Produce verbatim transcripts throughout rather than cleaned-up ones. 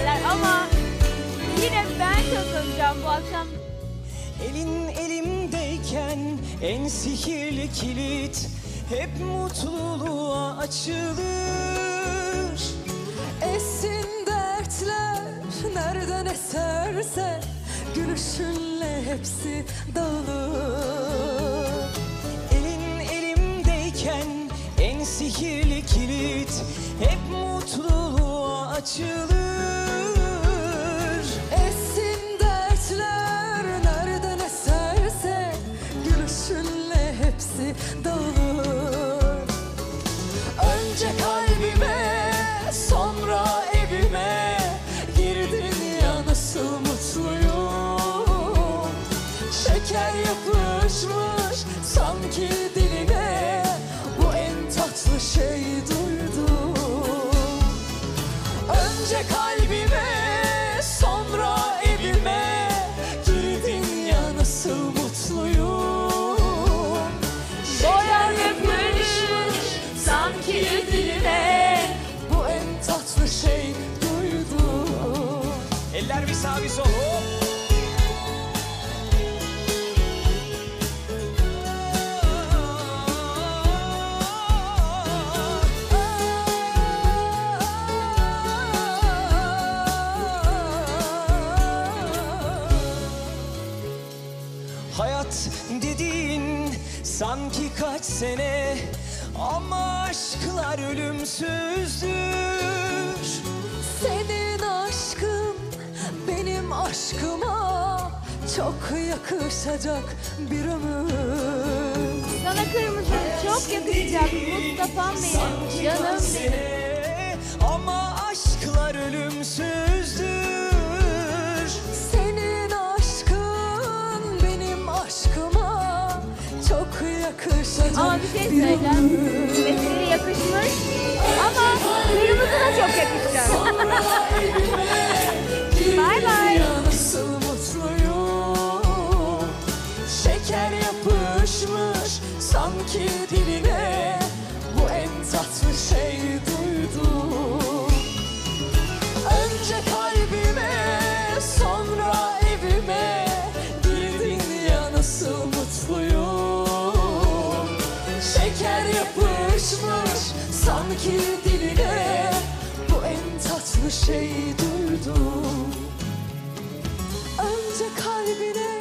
derler ama yine ben takılacağım bu akşam. Elin elimdeyken en sihirli kilit hep mutluluğa açılır. Essin dertler nereden eserse gülüşünle hepsi dağılır. Elin elimdeyken en sihirli kilit hep mutluluğa açılır. Essin dertler nereden eserse gülüşünle hepsi dağılır. Önce kalbime sonra evime girdin ya nasıl mutluyum. Şeker yapışmış sanki diline, bu en tatlı şey duydum. Önce kalbime sonra evime girdin ya nasıl mutluyum. Şeker yapışmış sanki diline, bu en tatlı şey duydum. Eller bir sağ bir sol. Hayat dediğin sanki kaç sene ama aşklar ölümsüzdür. Senin aşkın benim aşkıma çok yakışacak bir ömür. Sana kırmızı çok yakışacak Mustafa Bey, canım benim. Ama aşklar ölümsüzdür. Ama bir şey söyleyeceğim. Mesele yakışmış ama kırmızı da çok yakışacak. Bye bye. Nasıl mutluyum. Şeker yapışmış sanki diline, bu en tatlı şey duydum. Önce kalbime sonra evime girdin ya nasıl mutluyum. Şeker yapışmış sanki diline, bu en tatlı şey duydum. Önce kalbine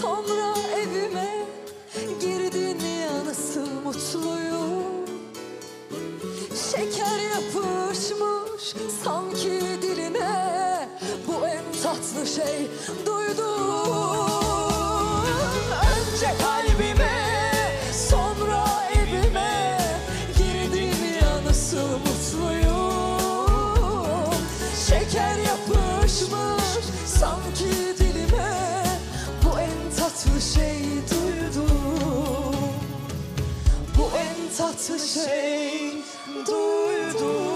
sonra evime girdin ya nasıl mutluyum. Şeker yapışmış sanki diline, bu en tatlı şey duydum. Önce kalbime sonra evime girdin ya nasıl mutluyum. Şeker yapışmış sanki dilime, bu en tatlı şey duydum. Bu en tatlı şey duydum.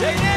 Şeker!